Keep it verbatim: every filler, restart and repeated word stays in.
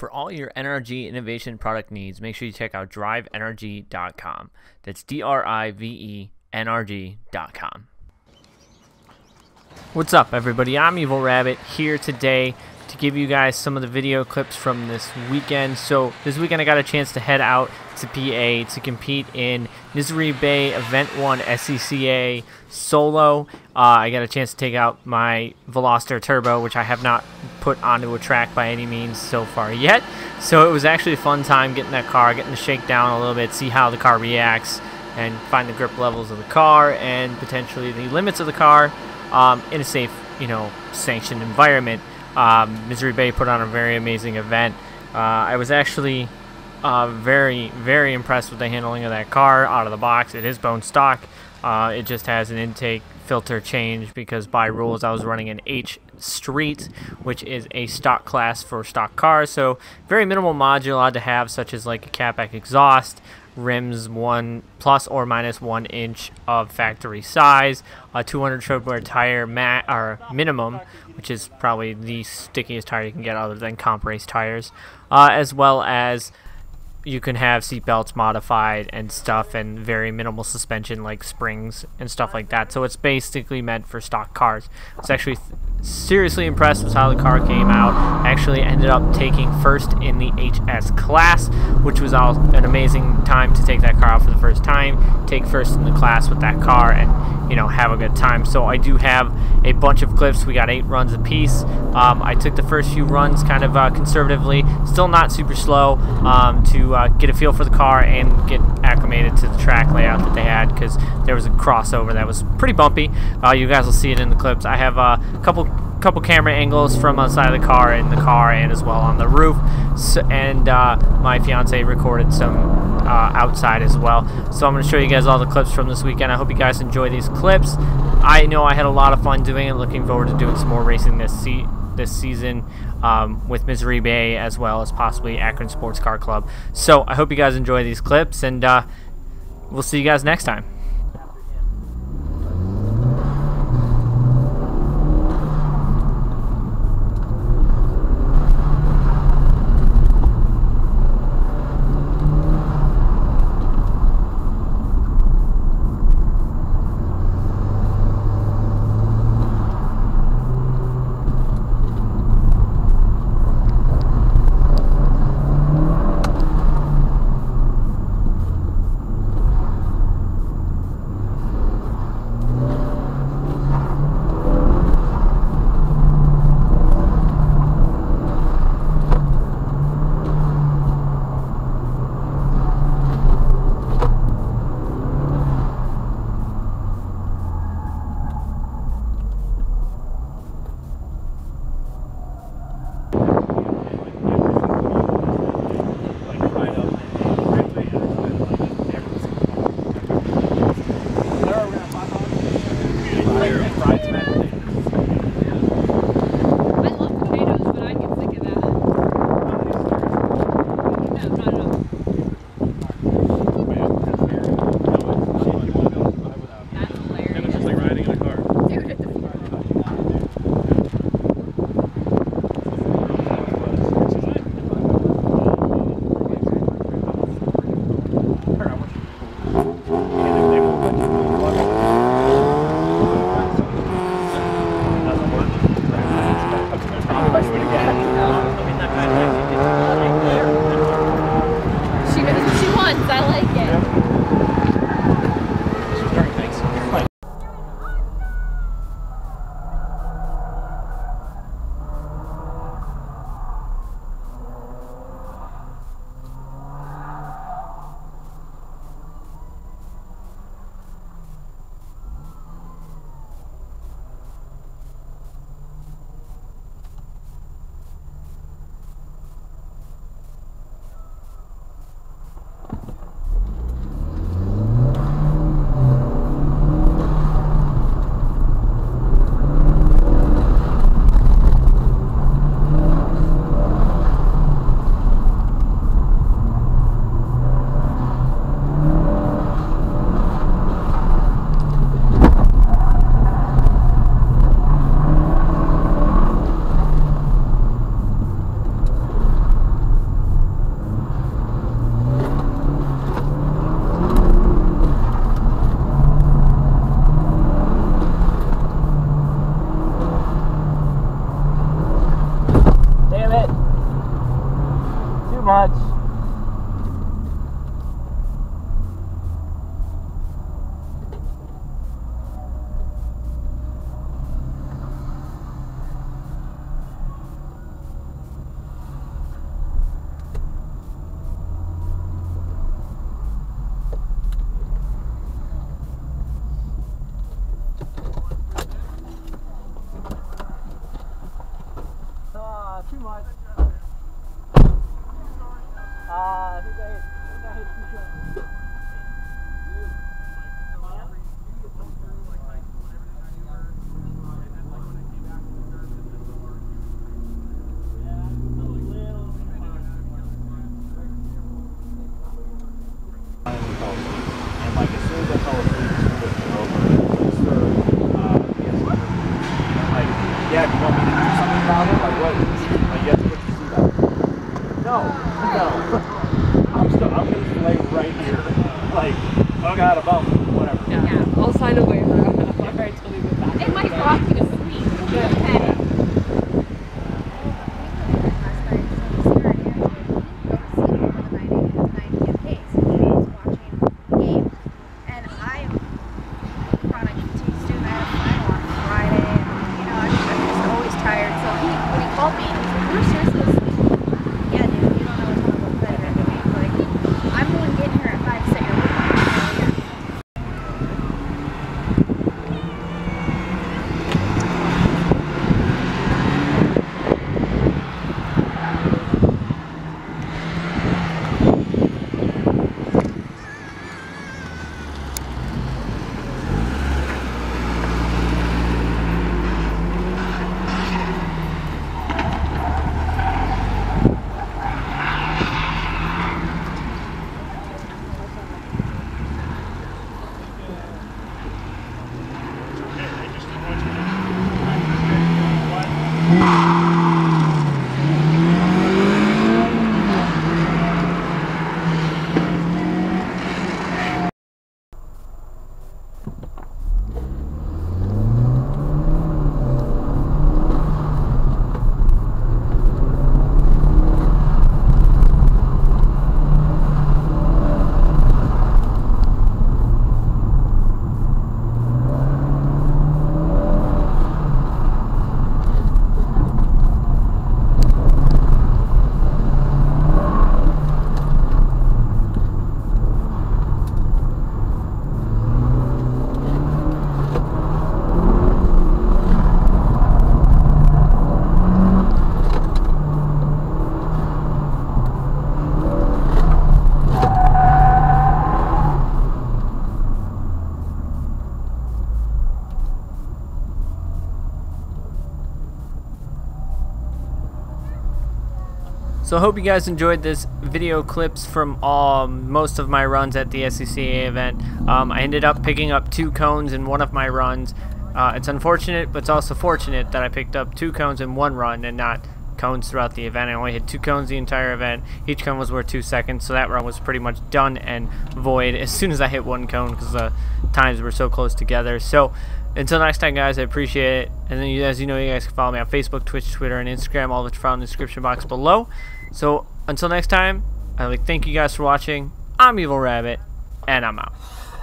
For all your N R G Innovation product needs, make sure you check out drive N R G dot com. That's D R I V E N R G dot com. What's up, everybody? I'm Evil Rabbit, here today to give you guys some of the video clips from this weekend. So this weekend I got a chance to head out to P A to compete in Misery Bay Event one S C C A Solo. Uh, I got a chance to take out my Veloster Turbo, which I have not put onto a track by any means so far yet. So it was actually a fun time getting that car, getting to shake down a little bit, see how the car reacts, and find the grip levels of the car and potentially the limits of the car um, in a safe, you know, sanctioned environment. Um, Misery Bay put on a very amazing event. Uh, I was actually uh, very, very impressed with the handling of that car out of the box. It is bone stock. Uh, it just has an intake filter change because by rules I was running an H Street, which is a stock class for stock cars. So very minimal mods you're allowed to have, such as like a catback exhaust, rims one plus or minus one inch of factory size, a two hundred treadwear tire mat or minimum, which is probably the stickiest tire you can get other than comp race tires, uh, as well as you can have seat belts modified and stuff, and very minimal suspension like springs and stuff like that. So it's basically meant for stock cars. It's actually seriously impressed with how the car came out. Actually ended up taking first in the H S class, which was all an amazing time to take that car out for the first time, take first in the class with that car, and you know, have a good time. So I do have a bunch of clips. We got eight runs apiece. Um, I took the first few runs kind of uh, conservatively, still not super slow, um, to uh, get a feel for the car and get acclimated to the track layout that they had, because there was a crossover that was pretty bumpy. Uh, you guys will see it in the clips. I have uh, a couple couple camera angles from outside of the car, in the car, and as well on the roof. So, and uh, my fiance recorded some uh, outside as well. So I'm going to show you guys all the clips from this weekend. I hope you guys enjoy these clips. I know I had a lot of fun doing it. Looking forward to doing some more racing this se this season um, with Misery Bay, as well as possibly Akron Sports Car Club. So I hope you guys enjoy these clips, and uh, we'll see you guys next time. much. Too much. Uh, I think I hit, I think I hit two shots. And like as soon as I fell asleep, it's switching over. Uh, like, yeah, if you want me to do something about it, like what? No, no. I'm still, I'm going to lay right here, like, bug out of bump, whatever. Yeah, yeah, I'll sign a waiver. My parents will leave it back. It might rock you to sleep. Yeah. Okay. So I hope you guys enjoyed this video clips from all, most of my runs at the S C C A event. Um, I ended up picking up two cones in one of my runs. Uh, it's unfortunate, but it's also fortunate that I picked up two cones in one run and not cones throughout the event. I only had two cones the entire event. Each cone was worth two seconds, so that run was pretty much done and void as soon as I hit one cone because the times were so close together. So until next time, guys, I appreciate it. And then, you, as you know, you guys can follow me on Facebook, Twitch, Twitter, and Instagram, all which are found in the description box below. So until next time, I'd like to thank you guys for watching. I'm Evil Rabbit, and I'm out.